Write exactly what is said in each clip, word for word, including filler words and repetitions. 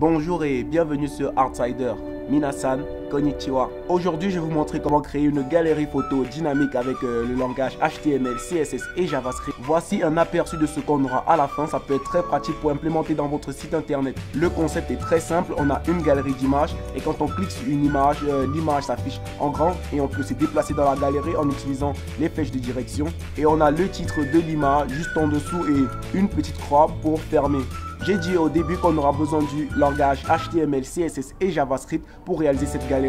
Bonjour et bienvenue sur Artsider. Minasan, konnichiwa. Aujourd'hui, je vais vous montrer comment créer une galerie photo dynamique avec euh, le langage H T M L, C S S et JavaScript. Voici un aperçu de ce qu'on aura à la fin. Ça peut être très pratique pour implémenter dans votre site internet. Le concept est très simple. On a une galerie d'images et quand on clique sur une image, euh, l'image s'affiche en grand et on peut se déplacer dans la galerie en utilisant les flèches de direction. Et on a le titre de l'image juste en dessous et une petite croix pour fermer. J'ai dit au début qu'on aura besoin du langage H T M L, C S S et JavaScript pour réaliser cette galerie.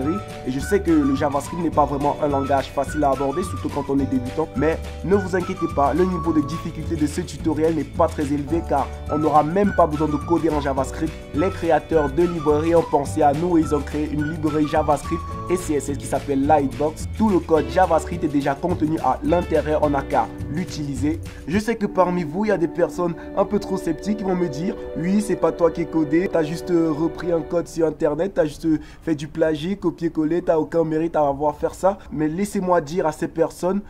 Et je sais que le JavaScript n'est pas vraiment un langage facile à aborder, surtout quand on est débutant. Mais ne vous inquiétez pas, le niveau de difficulté de ce tutoriel n'est pas très élevé car on n'aura même pas besoin de coder en JavaScript. Les créateurs de librairies ont pensé à nous et ils ont créé une librairie JavaScript et C S S qui s'appelle Lightbox. Tout le code JavaScript est déjà contenu à l'intérieur, on n'a qu'à l'utiliser. Je sais que parmi vous, il y a des personnes un peu trop sceptiques qui vont me dire: oui, c'est pas toi qui es codé, t'as juste repris un code sur internet, t'as juste fait du plagiat, copier-coller, t'as aucun mérite à avoir fait ça. Mais laissez-moi dire à ces personnes,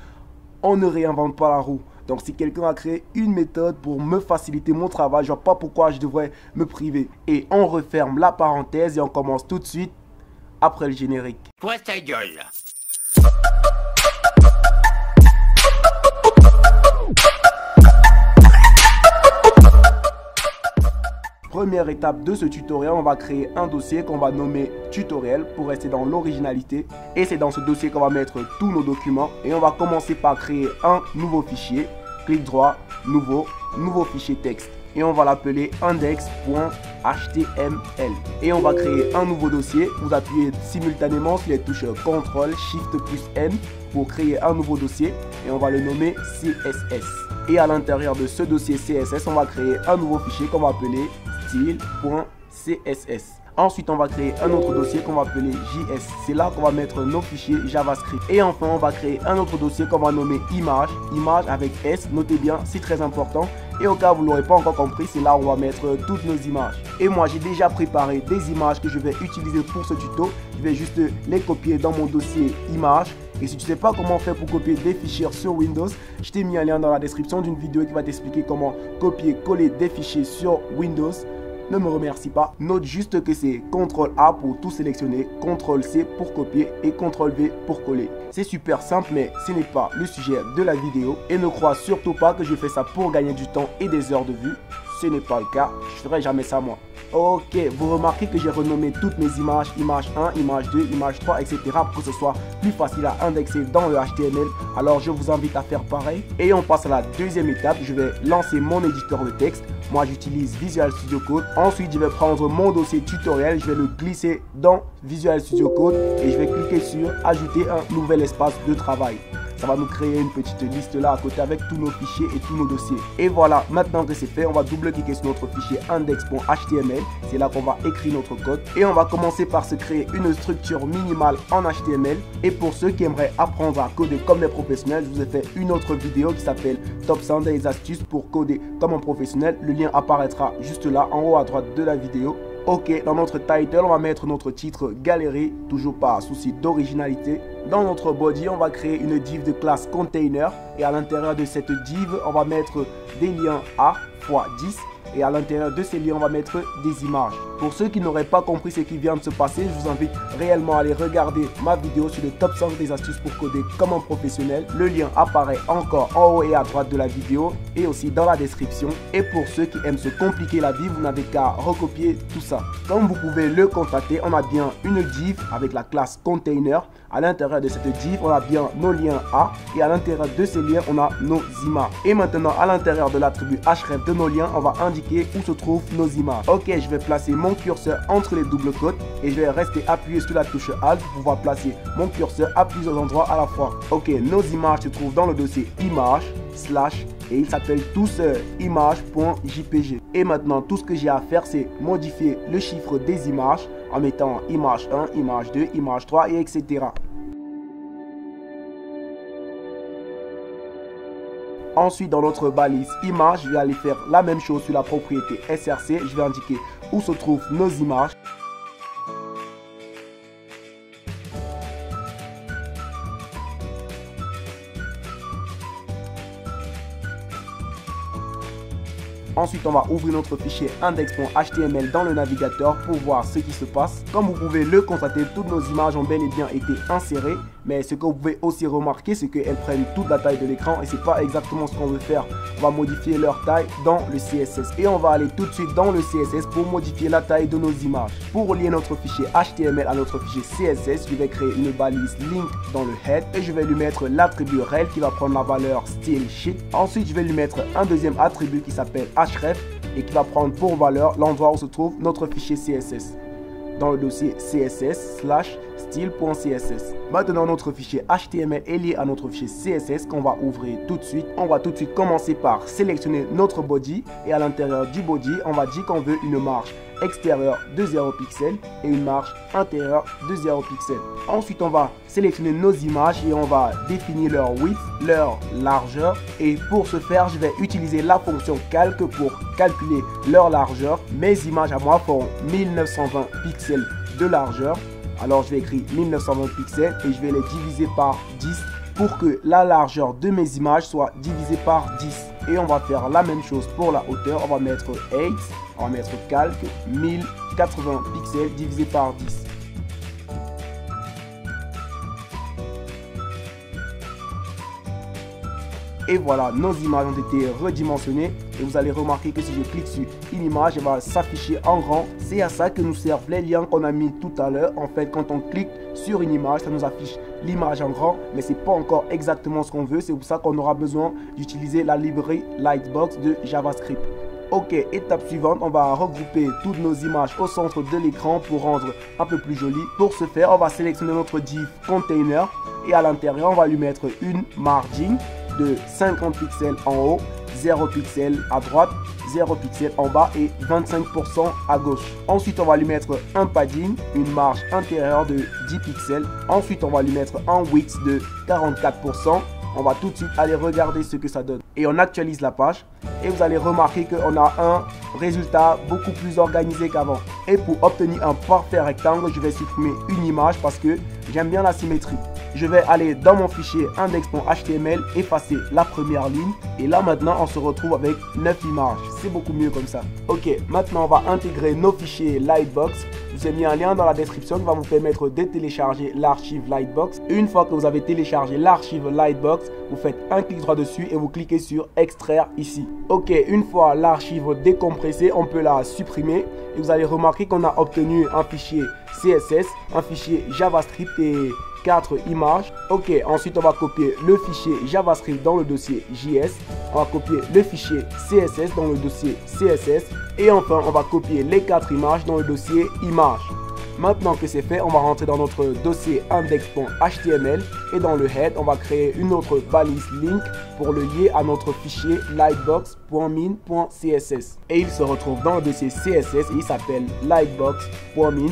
on ne réinvente pas la roue. Donc si quelqu'un a créé une méthode pour me faciliter mon travail, je vois pas pourquoi je devrais me priver. Et on referme la parenthèse et on commence tout de suite après le générique. Quoi ta gueule ? Première étape de ce tutoriel, on va créer un dossier qu'on va nommer tutoriel pour rester dans l'originalité. Et c'est dans ce dossier qu'on va mettre tous nos documents. Et on va commencer par créer un nouveau fichier. Clic droit, nouveau, nouveau fichier texte. Et on va l'appeler index point H T M L. Et on va créer un nouveau dossier. Vous appuyez simultanément sur les touches contrôle, shift plus N pour créer un nouveau dossier. Et on va le nommer C S S. Et à l'intérieur de ce dossier C S S, on va créer un nouveau fichier qu'on va appeler style point C S S. Ensuite, on va créer un autre dossier qu'on va appeler J S. C'est là qu'on va mettre nos fichiers JavaScript. Et enfin, on va créer un autre dossier qu'on va nommer image. Image avec S, notez bien, c'est très important. Et au cas où vous ne l'aurez pas encore compris, c'est là où on va mettre toutes nos images. Et moi, j'ai déjà préparé des images que je vais utiliser pour ce tuto. Je vais juste les copier dans mon dossier image. Et si tu ne sais pas comment faire pour copier des fichiers sur Windows, je t'ai mis un lien dans la description d'une vidéo qui va t'expliquer comment copier-coller des fichiers sur Windows. Ne me remercie pas. Note juste que c'est contrôle A pour tout sélectionner, contrôle C pour copier et contrôle V pour coller. C'est super simple, mais ce n'est pas le sujet de la vidéo. Et ne crois surtout pas que je fais ça pour gagner du temps et des heures de vue. Ce n'est pas le cas. Je ferai jamais ça moi. Ok, vous remarquez que j'ai renommé toutes mes images, image un, image deux, image trois, et cetera pour que ce soit plus facile à indexer dans le H T M L. Alors je vous invite à faire pareil. Et on passe à la deuxième étape. Je vais lancer mon éditeur de texte. Moi j'utilise Visual Studio Code. Ensuite je vais prendre mon dossier tutoriel. Je vais le glisser dans Visual Studio Code. Et je vais cliquer sur ajouter un nouvel espace de travail. Ça va nous créer une petite liste là à côté avec tous nos fichiers et tous nos dossiers. Et voilà, maintenant que c'est fait, on va double-cliquer sur notre fichier index point H T M L. C'est là qu'on va écrire notre code. Et on va commencer par se créer une structure minimale en H T M L. Et pour ceux qui aimeraient apprendre à coder comme les professionnels, je vous ai fait une autre vidéo qui s'appelle Top cent des astuces pour coder comme un professionnel. Le lien apparaîtra juste là, en haut à droite de la vidéo. Ok, dans notre title, on va mettre notre titre galerie, toujours par souci d'originalité. Dans notre body, on va créer une div de classe container. Et à l'intérieur de cette div, on va mettre des liens A fois dix. Et à l'intérieur de ces liens, on va mettre des images. Pour ceux qui n'auraient pas compris ce qui vient de se passer, je vous invite réellement à aller regarder ma vidéo sur le top cent des astuces pour coder comme un professionnel. Le lien apparaît encore en haut et à droite de la vidéo et aussi dans la description. Et pour ceux qui aiment se compliquer la vie, vous n'avez qu'à recopier tout ça. Comme vous pouvez le constater, on a bien une div avec la classe container. À l'intérieur de cette div, on a bien nos liens A et à l'intérieur de ces liens, on a nos images. Et maintenant, à l'intérieur de l'attribut href de nos liens, on va indiquer où se trouvent nos images. Ok, je vais placer mon curseur entre les doubles côtes et je vais rester appuyé sur la touche Alt pour pouvoir placer mon curseur à plusieurs endroits à la fois. Ok, nos images se trouvent dans le dossier images slash et ils s'appellent tous euh, image point J P G. Et maintenant, tout ce que j'ai à faire, c'est modifier le chiffre des images en mettant image un, image deux, image trois et et cetera. Ensuite, dans notre balise image, je vais aller faire la même chose sur la propriété S R C. Je vais indiquer où se trouvent nos images. Ensuite, on va ouvrir notre fichier index point H T M L dans le navigateur pour voir ce qui se passe. Comme vous pouvez le constater, toutes nos images ont bel et bien été insérées. Mais ce que vous pouvez aussi remarquer, c'est qu'elles prennent toute la taille de l'écran et c'est pas exactement ce qu'on veut faire. On va modifier leur taille dans le C S S. Et on va aller tout de suite dans le C S S pour modifier la taille de nos images. Pour relier notre fichier H T M L à notre fichier C S S, je vais créer une balise link dans le head et je vais lui mettre l'attribut rel qui va prendre la valeur style sheet. Ensuite, je vais lui mettre un deuxième attribut qui s'appelle href et qui va prendre pour valeur l'endroit où se trouve notre fichier C S S. Dans le dossier C S S slash style point C S S. Maintenant, notre fichier H T M L est lié à notre fichier C S S qu'on va ouvrir tout de suite. On va tout de suite commencer par sélectionner notre body et à l'intérieur du body, on va dire qu'on veut une marge extérieure de zéro pixel et une marge intérieure de zéro pixel. Ensuite, on va sélectionner nos images et on va définir leur width, leur largeur. Et pour ce faire, je vais utiliser la fonction calque pour calculer leur largeur. Mes images à moi font mille neuf cent vingt pixels de largeur. Alors je vais écrire mille neuf cent vingt pixels et je vais les diviser par dix pour que la largeur de mes images soit divisée par dix. Et on va faire la même chose pour la hauteur. On va mettre eight, on va mettre calque, mille quatre-vingts pixels divisé par dix. Et voilà, nos images ont été redimensionnées. Et vous allez remarquer que si je clique sur une image, elle va s'afficher en grand. C'est à ça que nous servent les liens qu'on a mis tout à l'heure. En fait, quand on clique sur une image, ça nous affiche l'image en grand, mais c'est pas encore exactement ce qu'on veut. C'est pour ça qu'on aura besoin d'utiliser la librairie Lightbox de JavaScript. Ok, étape suivante, on va regrouper toutes nos images au centre de l'écran pour rendre un peu plus joli. Pour ce faire, on va sélectionner notre div container et à l'intérieur, on va lui mettre une margin de cinquante pixels en haut, zéro pixels à droite, zéro pixels en bas et vingt-cinq pour cent à gauche. Ensuite, on va lui mettre un padding, une marge intérieure de dix pixels. Ensuite, on va lui mettre un width de quarante-quatre pour cent. On va tout de suite aller regarder ce que ça donne. Et on actualise la page. Et vous allez remarquer qu'on a un résultat beaucoup plus organisé qu'avant. Et pour obtenir un parfait rectangle, je vais supprimer une image parce que j'aime bien la symétrie. Je vais aller dans mon fichier index point H T M L, effacer la première ligne. Et là maintenant, on se retrouve avec neuf images. C'est beaucoup mieux comme ça. Ok, maintenant on va intégrer nos fichiers Lightbox. Je vous ai mis un lien dans la description qui va vous permettre de télécharger l'archive Lightbox. Une fois que vous avez téléchargé l'archive Lightbox, vous faites un clic droit dessus et vous cliquez sur extraire ici. Ok, une fois l'archive décompressée, on peut la supprimer. Et vous allez remarquer qu'on a obtenu un fichier C S S, un fichier JavaScript et quatre images. Ok, ensuite on va copier le fichier JavaScript dans le dossier J S. On va copier le fichier C S S dans le dossier C S S. Et enfin, on va copier les quatre images dans le dossier Images. Maintenant que c'est fait, on va rentrer dans notre dossier index point H T M L. Et dans le head, on va créer une autre balise link pour le lier à notre fichier lightbox point min point C S S. Et il se retrouve dans le dossier C S S et il s'appelle lightbox point min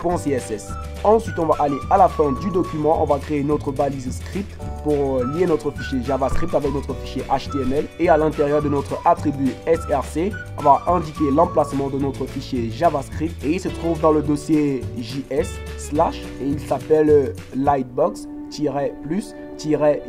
point C S S. Ensuite, on va aller à la fin du document, on va créer notre balise script pour lier notre fichier JavaScript avec notre fichier H T M L. Et à l'intérieur de notre attribut src, on va indiquer l'emplacement de notre fichier JavaScript. Et il se trouve dans le dossier J S slash et il s'appelle lightbox plus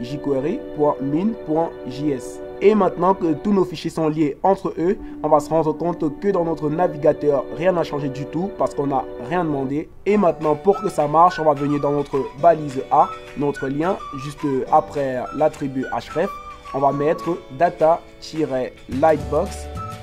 jQuery point min point J S. Et maintenant que tous nos fichiers sont liés entre eux, on va se rendre compte que dans notre navigateur, rien n'a changé du tout parce qu'on n'a rien demandé. Et maintenant, pour que ça marche, on va venir dans notre balise A, notre lien, juste après l'attribut href. On va mettre data-lightbox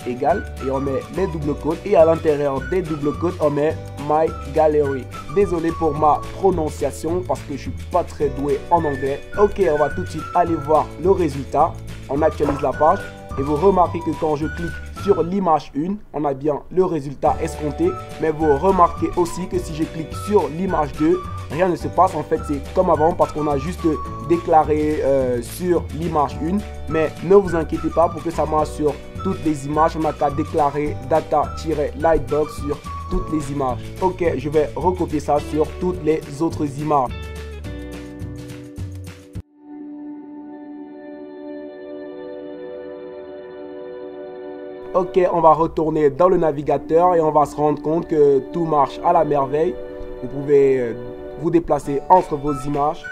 égale et on met les doubles côtes. Et à l'intérieur des doubles côtes, on met my gallery. Désolé pour ma prononciation parce que je suis pas très doué en anglais. Ok, on va tout de suite aller voir le résultat. On actualise la page et vous remarquez que quand je clique sur l'image un, on a bien le résultat escompté. Mais vous remarquez aussi que si je clique sur l'image deux, rien ne se passe. En fait, c'est comme avant parce qu'on a juste déclaré euh, sur l'image un. Mais ne vous inquiétez pas, pour que ça marche sur toutes les images, on n'a qu'à déclarer data-lightbox sur toutes les images. Ok, je vais recopier ça sur toutes les autres images. Ok, on va retourner dans le navigateur et on va se rendre compte que tout marche à la merveille. Vous pouvez vous déplacer entre vos images.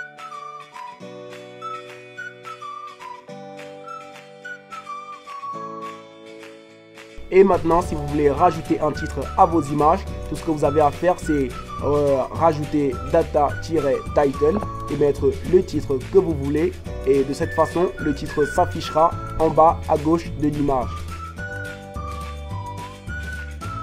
Et maintenant, si vous voulez rajouter un titre à vos images, tout ce que vous avez à faire, c'est euh, rajouter data-title et mettre le titre que vous voulez. Et de cette façon, le titre s'affichera en bas à gauche de l'image.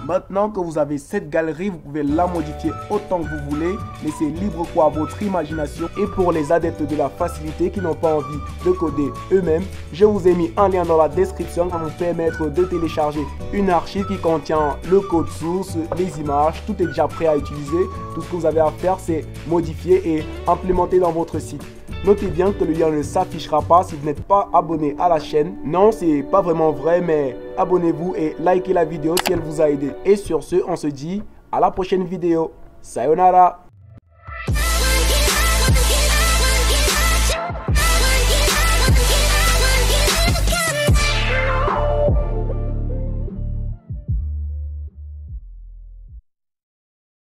Maintenant que vous avez cette galerie, vous pouvez la modifier autant que vous voulez. Laissez libre cours à votre imagination. Et pour les adeptes de la facilité qui n'ont pas envie de coder eux-mêmes, je vous ai mis un lien dans la description qui va vous permettre de télécharger une archive qui contient le code source, les images. Tout est déjà prêt à utiliser. Tout ce que vous avez à faire, c'est modifier et implémenter dans votre site. Notez bien que le lien ne s'affichera pas si vous n'êtes pas abonné à la chaîne. Non, c'est pas vraiment vrai, mais abonnez-vous et likez la vidéo si elle vous a aidé. Et sur ce, on se dit à la prochaine vidéo. Sayonara!